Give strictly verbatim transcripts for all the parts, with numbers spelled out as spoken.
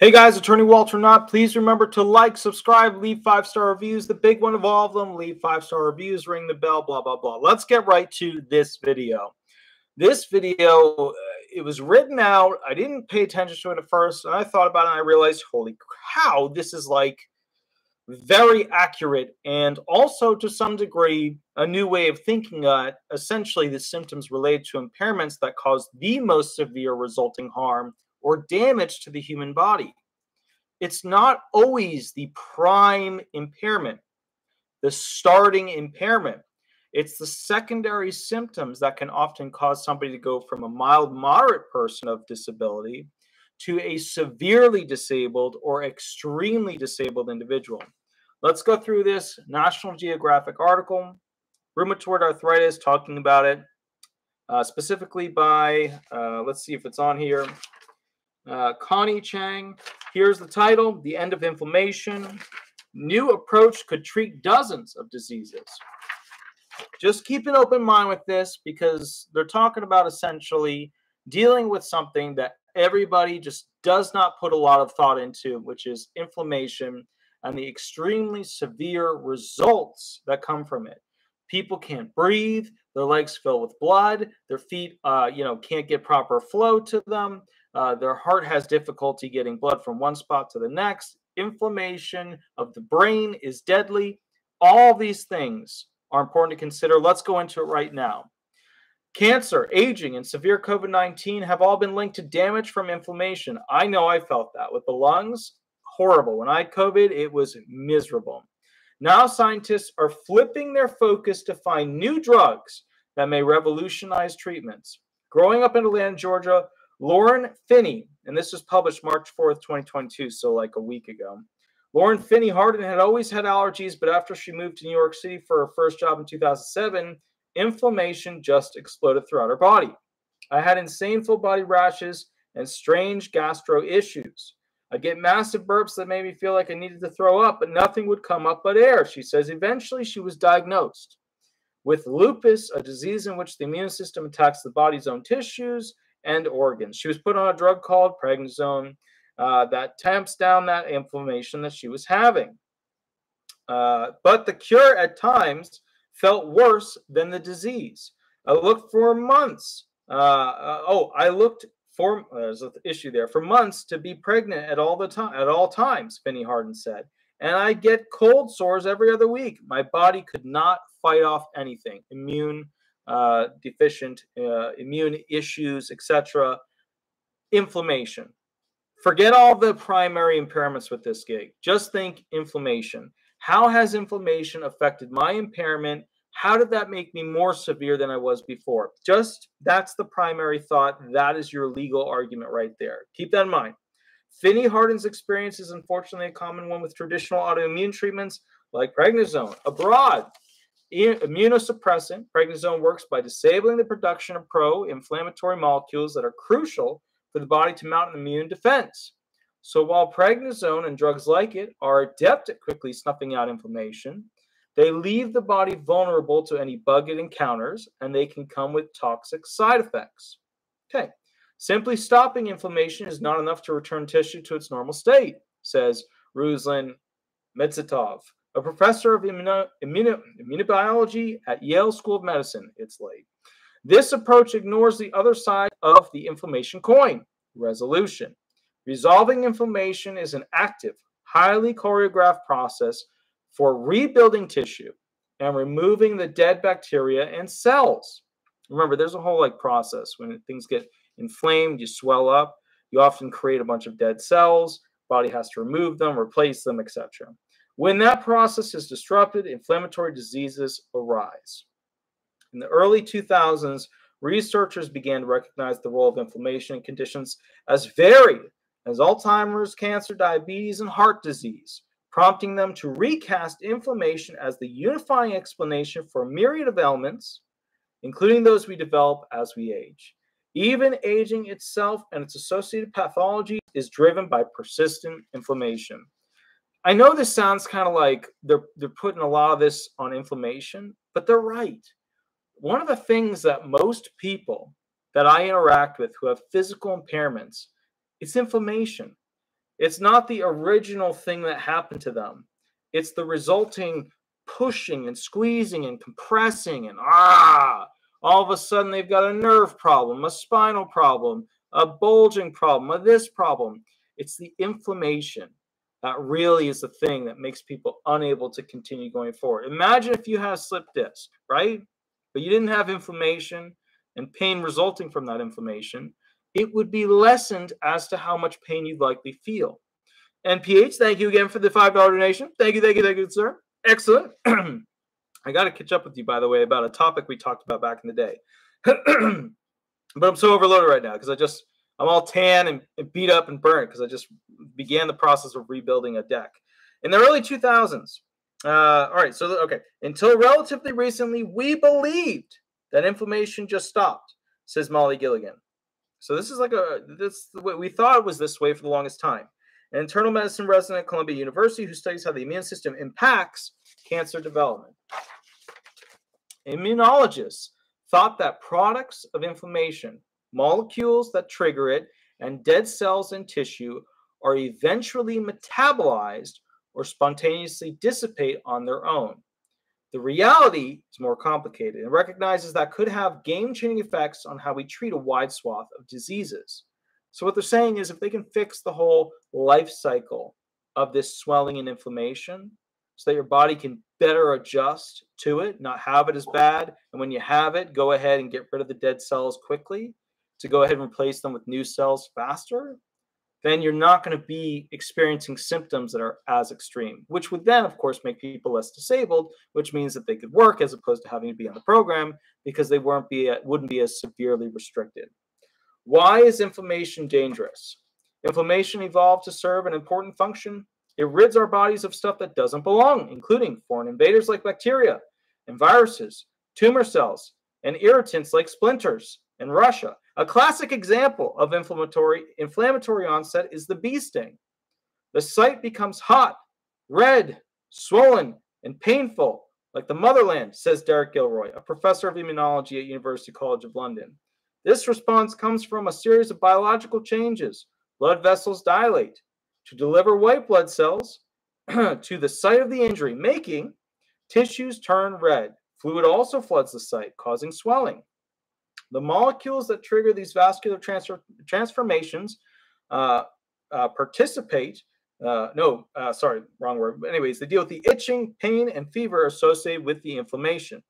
Hey guys, attorney Walter Hnot. Please remember to like, subscribe, leave five-star reviews. The big one of all of them, leave five-star reviews, ring the bell, blah, blah, blah. Let's get right to this video. This video, it was written out. I didn't pay attention to it at first. And I thought about it and I realized, holy cow, this is like very accurate. And also to some degree, a new way of thinking that essentially the symptoms relate to impairments that cause the most severe resulting harm or damage to the human body. It's not always the prime impairment, the starting impairment. It's the secondary symptoms that can often cause somebody to go from a mild, moderate person of disability to a severely disabled or extremely disabled individual. Let's go through this National Geographic article, Rheumatoid Arthritis, talking about it, uh, specifically by, uh, let's see if it's on here, Uh, Connie Chang. Here's the title, The End of Inflammation. New approach could treat dozens of diseases. Just keep an open mind with this because they're talking about essentially dealing with something that everybody just does not put a lot of thought into, which is inflammation and the extremely severe results that come from it. People can't breathe. Their legs fill with blood. Their feet, uh, you know, can't get proper flow to them. Uh, their heart has difficulty getting blood from one spot to the next. Inflammation of the brain is deadly. All these things are important to consider. Let's go into it right now. Cancer, aging, and severe COVID nineteen have all been linked to damage from inflammation. I know I felt that with the lungs. Horrible. When I had COVID, it was miserable. Now scientists are flipping their focus to find new drugs that may revolutionize treatments. Growing up in Atlanta, Georgia, Lauren Finney, and this was published March fourth, twenty twenty-two, so like a week ago. Lauren Finney Hardin had always had allergies, but after she moved to New York City for her first job in two thousand seven, inflammation just exploded throughout her body. I had insane full body rashes and strange gastro issues. I'd get massive burps that made me feel like I needed to throw up, but nothing would come up but air, she says. Eventually, she was diagnosed with lupus, a disease in which the immune system attacks the body's own tissues and organs. She was put on a drug called prednisone uh, that tamps down that inflammation that she was having. Uh, but the cure at times felt worse than the disease. I looked for months. Uh, uh, oh, I looked for, uh, there's an issue there, for months to be pregnant at all, the time, at all times, Finney Hardin said. And I get cold sores every other week. My body could not fight off anything, immune Uh, deficient uh, immune issues, et cetera. Inflammation. Forget all the primary impairments with this gig. Just think inflammation. How has inflammation affected my impairment? How did that make me more severe than I was before? Just that's the primary thought. That is your legal argument right there. Keep that in mind. Finney Hardin's experience is unfortunately a common one with traditional autoimmune treatments like prednisone abroad. Immunosuppressant, prednisone works by disabling the production of pro-inflammatory molecules that are crucial for the body to mount an immune defense. So while prednisone and drugs like it are adept at quickly snuffing out inflammation, they leave the body vulnerable to any bug it encounters, and they can come with toxic side effects. Okay, simply stopping inflammation is not enough to return tissue to its normal state, says Ruslan Medzhitov, a professor of immuno, immuno, immunobiology at Yale School of Medicine. It's late. This approach ignores the other side of the inflammation coin, resolution. Resolving inflammation is an active, highly choreographed process for rebuilding tissue and removing the dead bacteria and cells. Remember, there's a whole like process. When things get inflamed, you swell up. You often create a bunch of dead cells. Body has to remove them, replace them, et cetera. When that process is disrupted, inflammatory diseases arise. In the early two thousands, researchers began to recognize the role of inflammation in conditions as varied as Alzheimer's, cancer, diabetes, and heart disease, prompting them to recast inflammation as the unifying explanation for a myriad of ailments, including those we develop as we age. Even aging itself and its associated pathology is driven by persistent inflammation. I know this sounds kind of like they're, they're putting a lot of this on inflammation, but they're right. One of the things that most people that I interact with who have physical impairments, it's inflammation. It's not the original thing that happened to them. It's the resulting pushing and squeezing and compressing and ah, all of a sudden they've got a nerve problem, a spinal problem, a bulging problem, a this problem. It's the inflammation that really is the thing that makes people unable to continue going forward. Imagine if you had a slipped disc, right? But you didn't have inflammation and pain resulting from that inflammation. It would be lessened as to how much pain you'd likely feel. And P H, thank you again for the five dollar donation. Thank you, thank you, thank you, sir. Excellent. I got to catch up with you, by the way, about a topic we talked about back in the day. But I'm so overloaded right now because I just, I'm all tan and, and beat up and burnt because I just began the process of rebuilding a deck. In the early two thousands, uh, all right, so, the, okay, until relatively recently, we believed that inflammation just stopped, says Molly Gilligan. So this is like a, this the way we thought it was this way for the longest time. An internal medicine resident at Columbia University who studies how the immune system impacts cancer development. Immunologists thought that products of inflammation, molecules that trigger it, and dead cells in tissue are eventually metabolized or spontaneously dissipate on their own. The reality is more complicated and recognizes that could have game-changing effects on how we treat a wide swath of diseases. So what they're saying is if they can fix the whole life cycle of this swelling and inflammation so that your body can better adjust to it, not have it as bad, and when you have it, go ahead and get rid of the dead cells quickly to go ahead and replace them with new cells faster, then you're not going to be experiencing symptoms that are as extreme, which would then, of course, make people less disabled, which means that they could work as opposed to having to be on the program because they weren't be, wouldn't be as severely restricted. Why is inflammation dangerous? Inflammation evolved to serve an important function. It rids our bodies of stuff that doesn't belong, including foreign invaders like bacteria and viruses, tumor cells, and irritants like splinters and Russia. A classic example of inflammatory, inflammatory onset is the bee sting. The site becomes hot, red, swollen, and painful, like the motherland, says Derek Gilroy, a professor of immunology at University College of London. This response comes from a series of biological changes. Blood vessels dilate to deliver white blood cells to the site of the injury, making tissues turn red. Fluid also floods the site, causing swelling. The molecules that trigger these vascular transfer, transformations uh, uh, participate, uh, no, uh, sorry, wrong word. But anyways, they deal with the itching, pain, and fever associated with the inflammation.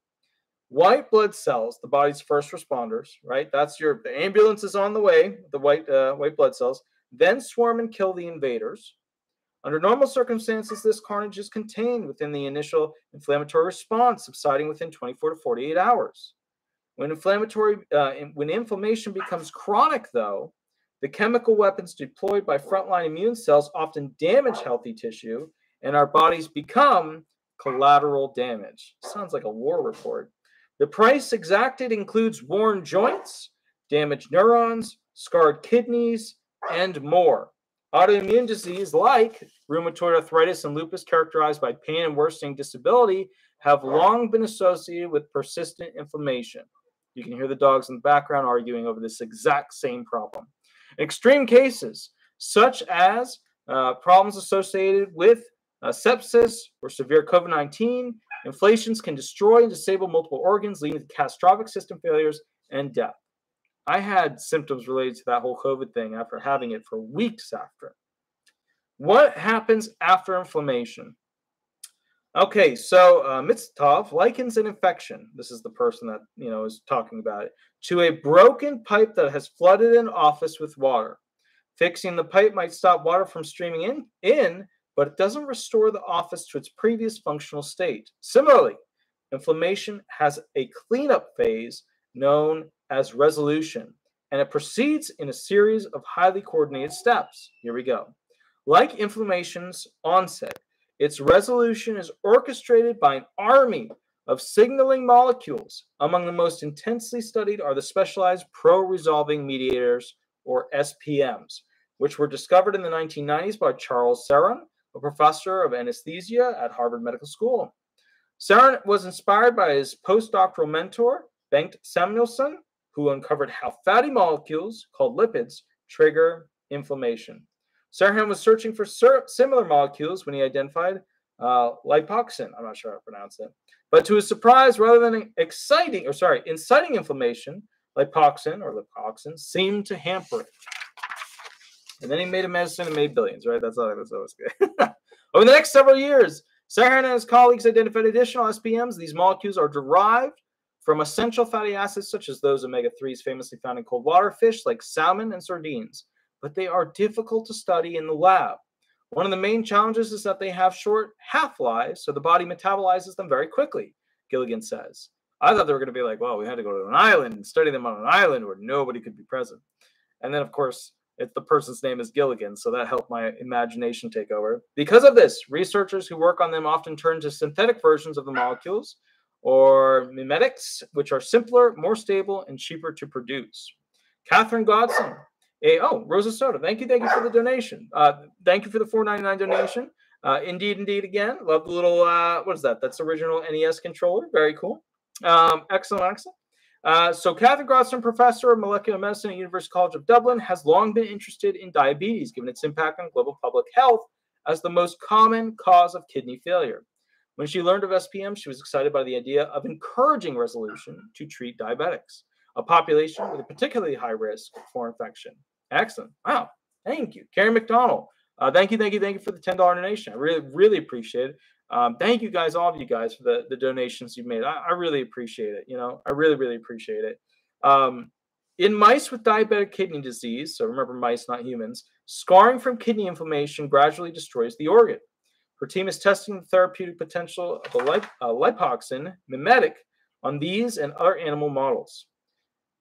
White blood cells, the body's first responders, right? That's your, the ambulance is on the way, the white, uh, white blood cells, then swarm and kill the invaders. Under normal circumstances, this carnage is contained within the initial inflammatory response, subsiding within twenty-four to forty-eight hours. When inflammatory, uh, when inflammation becomes chronic, though, the chemical weapons deployed by frontline immune cells often damage healthy tissue, and our bodies become collateral damage. Sounds like a war report. The price exacted includes worn joints, damaged neurons, scarred kidneys, and more. Autoimmune disease like rheumatoid arthritis and lupus, characterized by pain and worsening disability, have long been associated with persistent inflammation. You can hear the dogs in the background arguing over this exact same problem. In extreme cases, such as uh, problems associated with uh, sepsis or severe COVID nineteen, inflations can destroy and disable multiple organs, leading to catastrophic system failures and death. I had symptoms related to that whole COVID thing after having it for weeks after. What happens after inflammation? Okay, so uh, Medzhitov likens an infection, this is the person that, you know, is talking about it, to a broken pipe that has flooded an office with water. Fixing the pipe might stop water from streaming in, in, but it doesn't restore the office to its previous functional state. Similarly, inflammation has a cleanup phase known as resolution, and it proceeds in a series of highly coordinated steps. Here we go. Like inflammation's onset, its resolution is orchestrated by an army of signaling molecules. Among the most intensely studied are the specialized pro-resolving mediators, or S P Ms, which were discovered in the nineteen nineties by Charles Serhan, a professor of anesthesia at Harvard Medical School. Serhan was inspired by his postdoctoral mentor, Bengt Samuelson, who uncovered how fatty molecules, called lipids, trigger inflammation. Serhan was searching for similar molecules when he identified uh, lipoxin. I'm not sure how to pronounce it. But to his surprise, rather than exciting, or sorry, inciting inflammation, lipoxin or lipoxin seemed to hamper it. And then he made a medicine and made billions, right? That's all. That's always good. Over the next several years, Serhan and his colleagues identified additional S P Ms. These molecules are derived from essential fatty acids, such as those omega threes famously found in cold water fish like salmon and sardines. But they are difficult to study in the lab. One of the main challenges is that they have short half-lives, so the body metabolizes them very quickly, Gilligan says. I thought they were going to be like, well, we had to go to an island and study them on an island where nobody could be present. And then, of course, it's the person's name is Gilligan, so that helped my imagination take over. Because of this, researchers who work on them often turn to synthetic versions of the molecules or mimetics, which are simpler, more stable, and cheaper to produce. Catherine Godson. A, oh, Rosa Soda, thank you, thank you for the donation. Uh, thank you for the four ninety-nine donation. Uh, indeed, indeed, again. Love the little, uh, what is that? That's the original N E S controller. Very cool. Um, excellent, excellent. Uh, so Catherine Grottson, professor of molecular medicine at University College of Dublin, has long been interested in diabetes, given its impact on global public health as the most common cause of kidney failure. When she learned of S P M, she was excited by the idea of encouraging resolution to treat diabetics, a population with a particularly high risk for infection. Excellent. Wow. Thank you. Karen McDonald. Uh, thank you. Thank you. Thank you for the ten dollar donation. I really, really appreciate it. Um, thank you guys, all of you guys, for the, the donations you've made. I, I really appreciate it. You know, I really, really appreciate it. Um, in mice with diabetic kidney disease, so remember mice, not humans, scarring from kidney inflammation gradually destroys the organ. Her team is testing the therapeutic potential of a lip, uh, lipoxin mimetic on these and other animal models.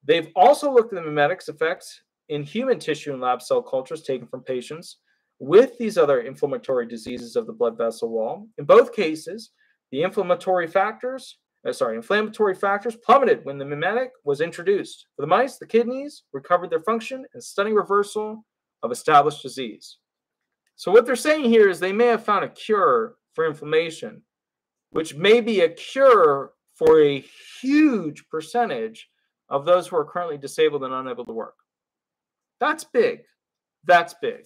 They've also looked at the mimetics effects in human tissue and lab cell cultures taken from patients with these other inflammatory diseases of the blood vessel wall. In both cases, the inflammatory factors, uh, sorry, inflammatory factors plummeted when the mimetic was introduced. For the mice, the kidneys recovered their function and stunning reversal of established disease. So what they're saying here is they may have found a cure for inflammation, which may be a cure for a huge percentage of those who are currently disabled and unable to work. That's big. That's big.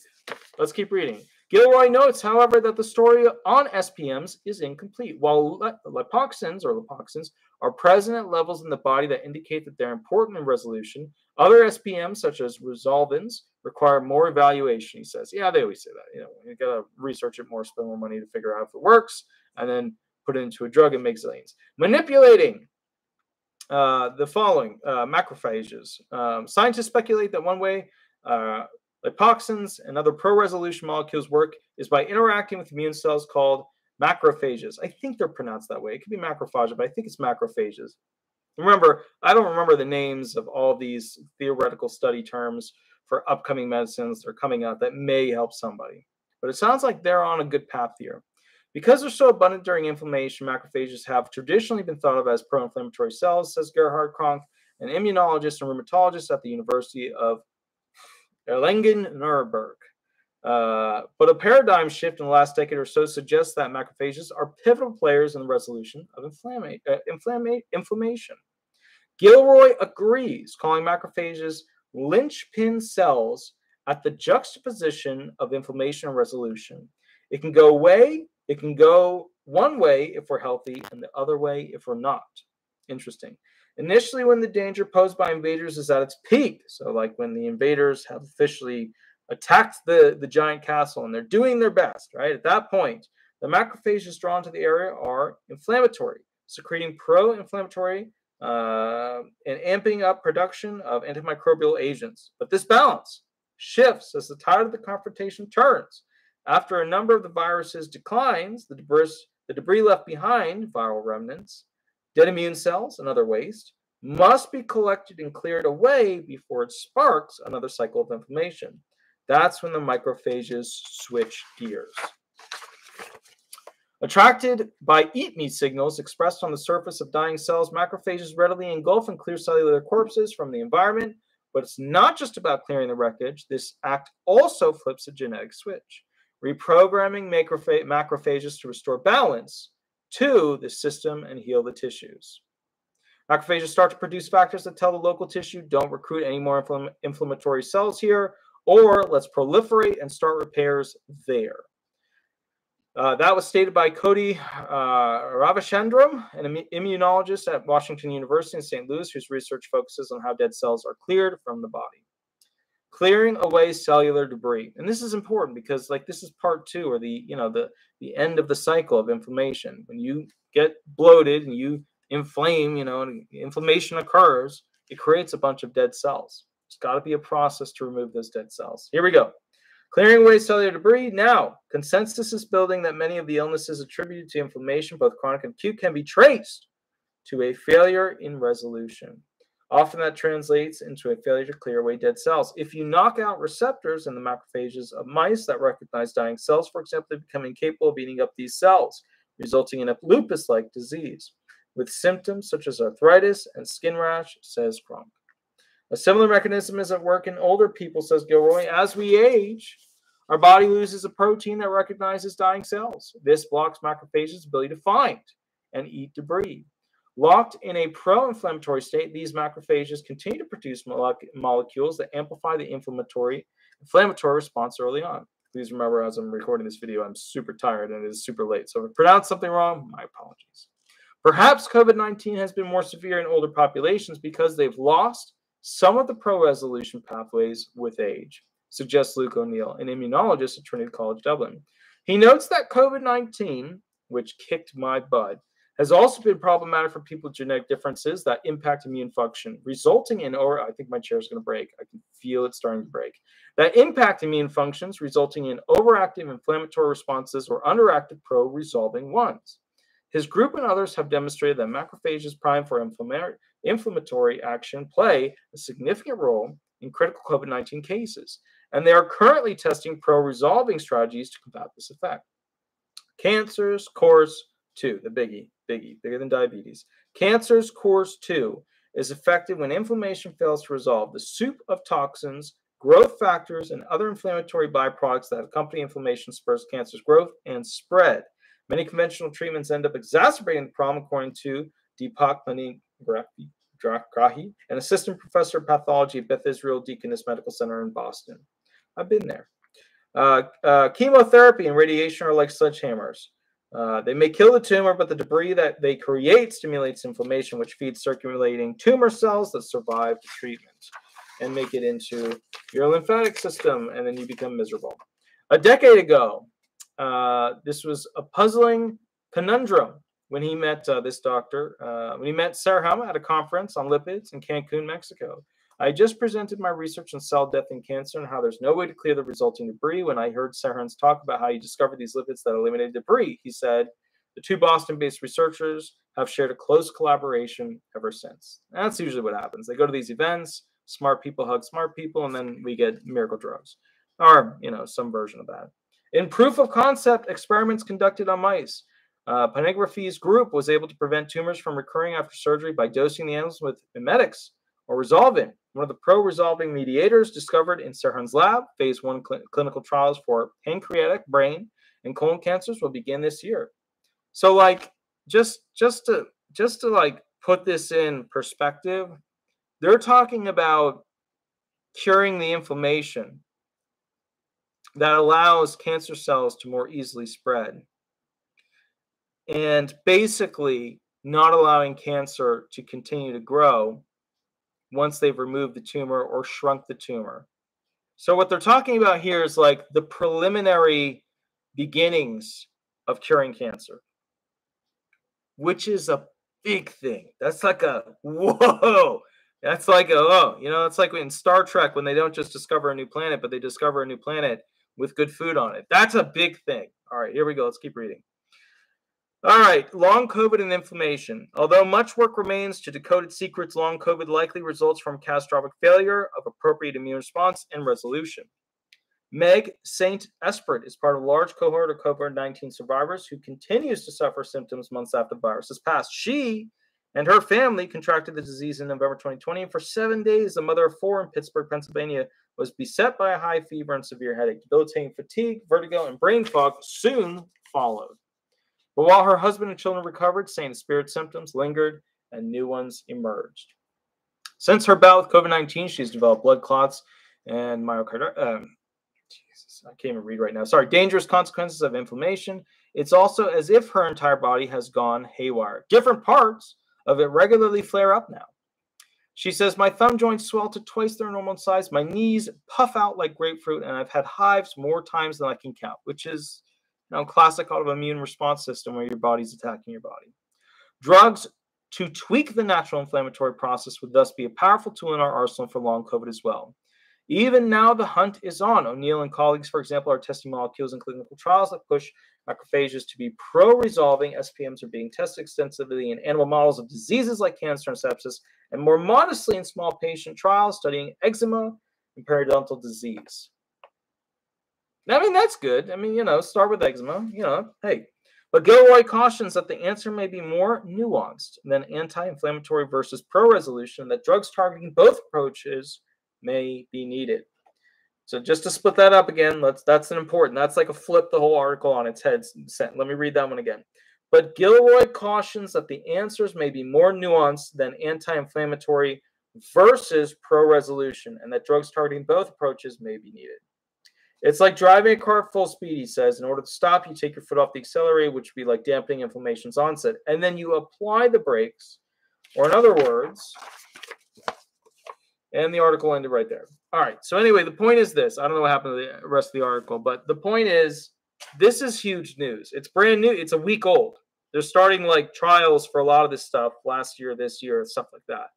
Let's keep reading. Gilroy notes, however, that the story on S P Ms is incomplete. While lipoxins or lipoxins are present at levels in the body that indicate that they're important in resolution, other S P Ms, such as resolvins, require more evaluation, he says. Yeah, they always say that. You know, you got to research it more, spend more money to figure out if it works, and then put it into a drug and make zillions. Manipulating. Uh, the following, uh, macrophages. Um, scientists speculate that one way uh, lipoxins and other pro-resolution molecules work is by interacting with immune cells called macrophages. I think they're pronounced that way. It could be macrophagia, but I think it's macrophages. Remember, I don't remember the names of all these theoretical study terms for upcoming medicines that are coming out that may help somebody. But it sounds like they're on a good path here. Because they're so abundant during inflammation, macrophages have traditionally been thought of as pro-inflammatory cells, says Gerhard Krönke, an immunologist and rheumatologist at the University of Erlangen-Nuremberg. Uh, but a paradigm shift in the last decade or so suggests that macrophages are pivotal players in the resolution of inflama uh, inflama inflammation. Gilroy agrees, calling macrophages linchpin cells at the juxtaposition of inflammation and resolution. It can go away. It can go one way if we're healthy and the other way if we're not. Interesting. Initially, when the danger posed by invaders is at its peak, so like when the invaders have officially attacked the, the giant castle and they're doing their best, right? At that point, the macrophages drawn to the area are inflammatory, secreting pro-inflammatory uh, and amping up production of antimicrobial agents. But this balance shifts as the tide of the confrontation turns. After a number of the viruses declines, the debris, the debris left behind, viral remnants, dead immune cells, and other waste, must be collected and cleared away before it sparks another cycle of inflammation. That's when the microphages switch gears. Attracted by eat-me signals expressed on the surface of dying cells, macrophages readily engulf and clear cellular corpses from the environment. But it's not just about clearing the wreckage. This act also flips a genetic switch, reprogramming macroph macrophages to restore balance to the system and heal the tissues. Macrophages start to produce factors that tell the local tissue, don't recruit any more infl inflammatory cells here. Or let's proliferate and start repairs there. Uh, that was stated by Cody uh, Ravichandran, an Im immunologist at Washington University in Saint Louis, whose research focuses on how dead cells are cleared from the body. Clearing away cellular debris. And this is important because, like, this is part two, or the, you know, the, the end of the cycle of inflammation. When you get bloated and you inflame, you know, and inflammation occurs, it creates a bunch of dead cells. It's got to be a process to remove those dead cells. Here we go. Clearing away cellular debris. Now, consensus is building that many of the illnesses attributed to inflammation, both chronic and acute, can be traced to a failure in resolution. Often that translates into a failure to clear away dead cells. If you knock out receptors in the macrophages of mice that recognize dying cells, for example, they become incapable of eating up these cells, resulting in a lupus-like disease with symptoms such as arthritis and skin rash, says Krönke. A similar mechanism is at work in older people, says Gilroy. As we age, our body loses a protein that recognizes dying cells. This blocks macrophages' ability to find and eat debris. Locked in a pro-inflammatory state, these macrophages continue to produce molecules that amplify the inflammatory inflammatory response early on. Please remember, as I'm recording this video, I'm super tired and it is super late. So if I pronounce something wrong, my apologies. Perhaps COVID nineteen has been more severe in older populations because they've lost some of the pro-resolution pathways with age, suggests Luke O'Neill, an immunologist at Trinity College Dublin. He notes that COVID nineteen, which kicked my butt, has also been problematic for people with genetic differences that impact immune function, resulting in, or I think my chair is going to break. I can feel it starting to break. That impact immune functions, resulting in overactive inflammatory responses or underactive pro-resolving ones. His group and others have demonstrated that macrophages prime for inflammatory action play a significant role in critical COVID nineteen cases, and they are currently testing pro-resolving strategies to combat this effect. Cancers, course two, the biggie, biggie, bigger than diabetes. Cancers, course two, is affected when inflammation fails to resolve. The soup of toxins, growth factors, and other inflammatory byproducts that accompany inflammation spurs cancer's growth and spread. Many conventional treatments end up exacerbating the problem, according to Deepak Lenin an assistant professor of pathology at Beth Israel Deaconess Medical Center in Boston. I've been there. Uh, uh, chemotherapy and radiation are like sledgehammers. Uh, they may kill the tumor, but the debris that they create stimulates inflammation, which feeds circulating tumor cells that survive the treatment and make it into your lymphatic system, and then you become miserable. A decade ago, Uh, this was a puzzling conundrum when he met uh, this doctor, uh, when he met Serhan at a conference on lipids in Cancun, Mexico. I just presented my research on cell death and cancer and how there's no way to clear the resulting debris. When I heard Serhan's talk about how you discovered these lipids that eliminated debris, he said, the two Boston-based researchers have shared a close collaboration ever since. And that's usually what happens. They go to these events, smart people hug smart people, and then we get miracle drugs or, you know, some version of that. In proof of concept experiments conducted on mice, uh, Panegrafi's group was able to prevent tumors from recurring after surgery by dosing the animals with mimetics or resolvin, one of the pro-resolving mediators discovered in Serhan's lab. Phase one cl clinical trials for pancreatic, brain, and colon cancers will begin this year. So, like, just just to just to like put this in perspective, they're talking about curing the inflammation that allows cancer cells to more easily spread, and basically not allowing cancer to continue to grow once they've removed the tumor or shrunk the tumor. So what they're talking about here is like the preliminary beginnings of curing cancer, which is a big thing. That's like a, whoa. That's like, a, oh, you know, it's like in Star Trek when they don't just discover a new planet, but they discover a new planet with good food on it. That's a big thing. All right, here we go. Let's keep reading. All right, long COVID and inflammation. Although much work remains to decode its secrets, long COVID likely results from catastrophic failure of appropriate immune response and resolution. Meg Saint Espert is part of a large cohort of COVID nineteen survivors who continues to suffer symptoms months after the virus has passed. She and her family contracted the disease in November twenty twenty. And for seven days, the mother of four in Pittsburgh, Pennsylvania, was beset by a high fever and severe headache. Debilitating fatigue, vertigo, and brain fog soon followed. But while her husband and children recovered, Saint Espert's symptoms lingered and new ones emerged. Since her bout with COVID nineteen, she's developed blood clots and myocarditis. Um, Jesus, I can't even read right now. Sorry, dangerous consequences of inflammation. It's also as if her entire body has gone haywire. Different parts of it regularly flare up now. She says, my thumb joints swell to twice their normal size. My knees puff out like grapefruit, and I've had hives more times than I can count, which is, you know, classic autoimmune response system where your body's attacking your body. Drugs to tweak the natural inflammatory process would thus be a powerful tool in our arsenal for long COVID as well. Even now, the hunt is on. O'Neill and colleagues, for example, are testing molecules in clinical trials that push macrophages to be pro-resolving. S P Ms are being tested extensively in animal models of diseases like cancer and sepsis, and more modestly in small patient trials studying eczema and periodontal disease. I mean, that's good. I mean, you know, start with eczema, you know, hey. But Gilroy cautions that the answer may be more nuanced than anti-inflammatory versus pro-resolution, that drugs targeting both approaches may be needed. So just to split that up again, let's, that's an important, that's like a flip the whole article on its head. Let me read that one again. But Gilroy cautions that the answers may be more nuanced than anti-inflammatory versus pro-resolution, and that drugs targeting both approaches may be needed. It's like driving a car full speed, he says. In order to stop, you take your foot off the accelerator, which would be like dampening inflammation's onset, and then you apply the brakes, or in other words, and the article ended right there. All right. So anyway, the point is this. I don't know what happened to the rest of the article, but the point is this is huge news. It's brand new. It's a week old. They're starting like trials for a lot of this stuff last year, this year, stuff like that.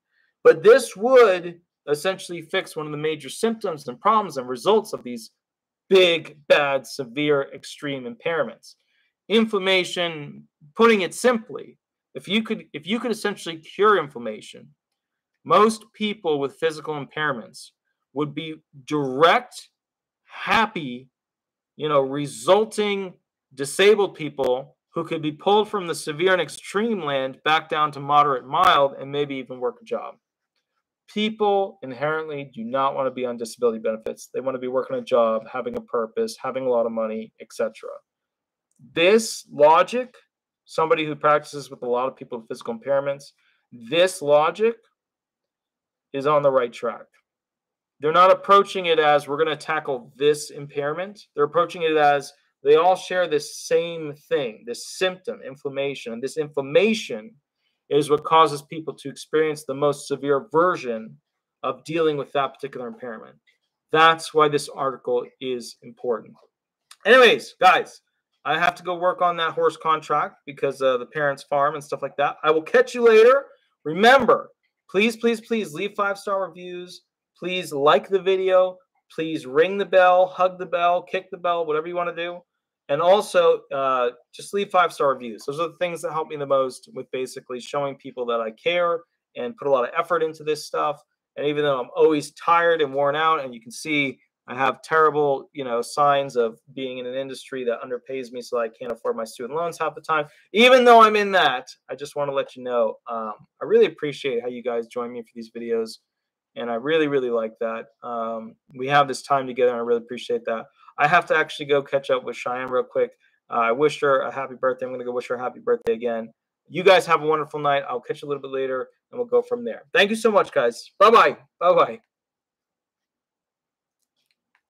But this would essentially fix one of the major symptoms and problems and results of these big, bad, severe, extreme impairments. Inflammation, putting it simply, if you could, if you could essentially cure inflammation, most people with physical impairments would be direct, happy, you know, resulting disabled people who could be pulled from the severe and extreme land back down to moderate, mild, and maybe even work a job. People inherently do not want to be on disability benefits. They want to be working a job, having a purpose, having a lot of money, et cetera. This logic, somebody who practices with a lot of people with physical impairments, this logic is on the right track. They're not approaching it as we're going to tackle this impairment. They're approaching it as they all share this same thing, this symptom, inflammation. And this inflammation is what causes people to experience the most severe version of dealing with that particular impairment. That's why this article is important. Anyways, guys, I have to go work on that horse contract because of the parents' farm and stuff like that. I will catch you later. Remember, please, please, please leave five-star reviews. Please like the video. Please ring the bell, hug the bell, kick the bell, whatever you want to do. And also, uh, just leave five-star reviews. Those are the things that help me the most with basically showing people that I care and put a lot of effort into this stuff. And even though I'm always tired and worn out, and you can see I have terrible, you know, signs of being in an industry that underpays me so I can't afford my student loans half the time. Even though I'm in that, I just want to let you know, um, I really appreciate how you guys join me for these videos. And I really, really like that. Um, we have this time together, and I really appreciate that. I have to actually go catch up with Cheyenne real quick. Uh, I wish her a happy birthday. I'm going to go wish her a happy birthday again. You guys have a wonderful night. I'll catch you a little bit later, and we'll go from there. Thank you so much, guys. Bye-bye. Bye-bye.